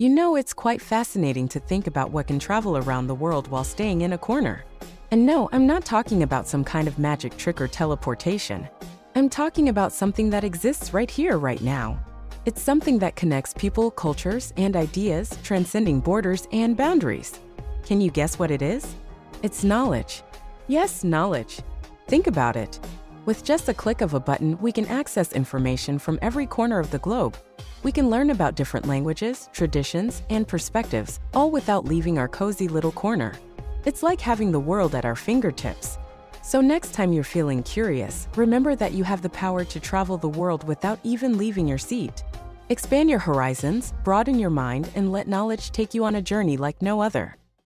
You know, it's quite fascinating to think about what can travel around the world while staying in a corner. And no, I'm not talking about some kind of magic trick or teleportation. I'm talking about something that exists right here, right now. It's something that connects people, cultures, and ideas, transcending borders and boundaries. Can you guess what it is? It's knowledge. Yes, knowledge. Think about it. With just a click of a button, we can access information from every corner of the globe. We can learn about different languages, traditions, and perspectives, all without leaving our cozy little corner. It's like having the world at our fingertips. So next time you're feeling curious, remember that you have the power to travel the world without even leaving your seat. Expand your horizons, broaden your mind, and let knowledge take you on a journey like no other.